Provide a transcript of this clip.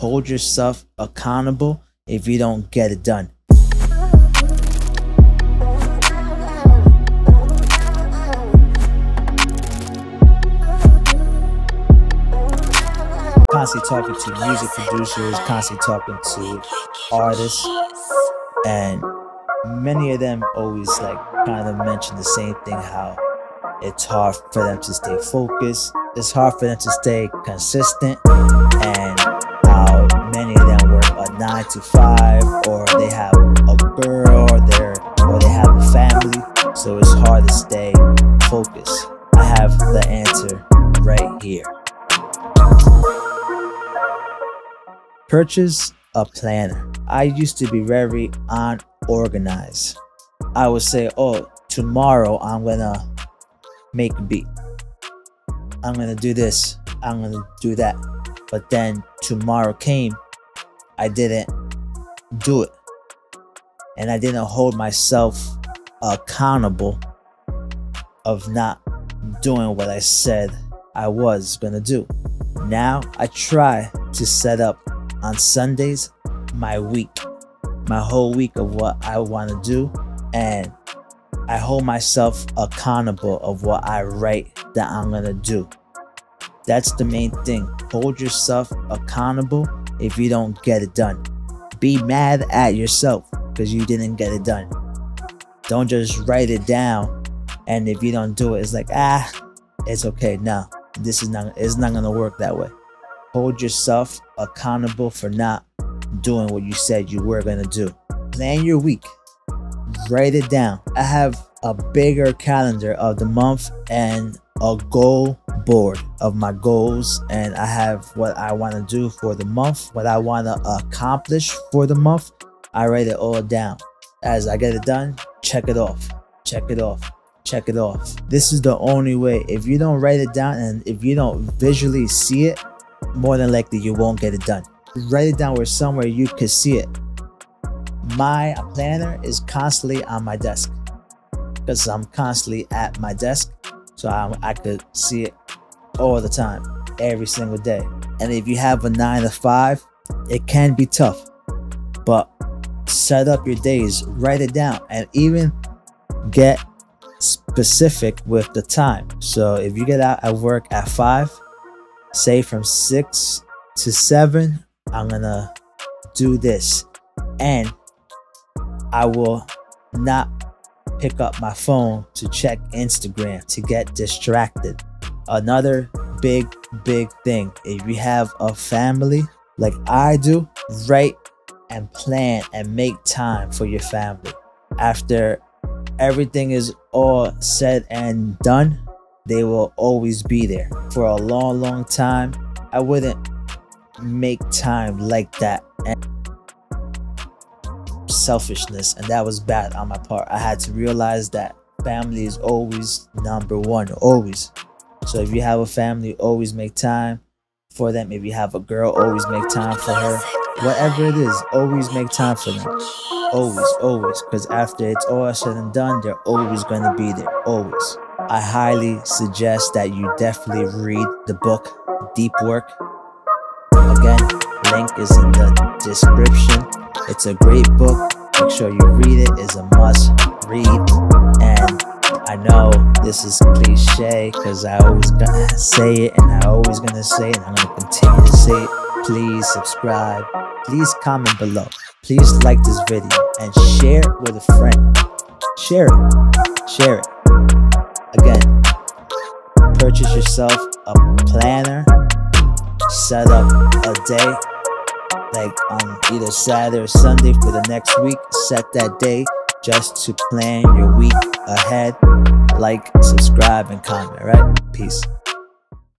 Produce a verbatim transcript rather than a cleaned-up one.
Hold yourself accountable if you don't get it done. Constantly talking to music producers, constantly talking to artists, and many of them always like kind of mention the same thing, how it's hard for them to stay focused, it's hard for them to stay consistent, and how many of them work a nine to five, or they have a girl, or they're or they have a family, so it's hard to stay focused. I have the answer right here. Purchase a planner. I used to be very unorganized. I would say, oh, tomorrow I'm gonna make a beat. I'm gonna do this. I'm gonna do that. But then tomorrow came, I didn't do it. And I didn't hold myself accountable of not doing what I said I was gonna do. Now I try to set up on Sundays my week, my whole week of what I want to do, and I hold myself accountable of what I write that I'm gonna do. That's the main thing. Hold yourself accountable if you don't get it done. Be mad at yourself because you didn't get it done. Don't just write it down, and if you don't do it, it's like, ah, it's okay. No, this is not it's not gonna work that way. Hold yourself accountable for not doing what you said you were going to do. Plan your week. Write it down. I have a bigger calendar of the month and a goal board of my goals. And I have what I want to do for the month, what I want to accomplish for the month. I write it all down. As I get it done, check it off. Check it off. Check it off. This is the only way. If you don't write it down and if you don't visually see it, more than likely you won't get it done. Write it down where somewhere you could see it. My planner is constantly on my desk because I'm constantly at my desk, so I, I could see it all the time, every single day. And if you have a nine to five, it can be tough, but set up your days, write it down, and even get specific with the time. So if you get out at work at five, say from six to seven, I'm gonna do this, and I will not pick up my phone to check Instagram to get distracted. Another big, big thing, if you have a family like I do, write and plan and make time for your family. After everything is all said and done, they will always be there for a long, long time. I wouldn't make time like that. And selfishness, and that was bad on my part. I had to realize that family is always number one, always. So if you have a family, always make time for them. If you have a girl, always make time for her. Whatever it is, always make time for them. Always, always, because after it's all said and done, they're always going to be there, always. I highly suggest that you definitely read the book Deep Work. Again, link is in the description. It's a great book. Make sure you read it. It's a must read. And I know this is cliche because I always gonna say it, and I always gonna say it, and I'm gonna continue to say it. Please subscribe. Please comment below. Please like this video and share it with a friend. Share it. Share it. Again, purchase yourself a planner, set up a day, like on either Saturday or Sunday for the next week. Set that day just to plan your week ahead. Like, subscribe, and comment, right? Peace.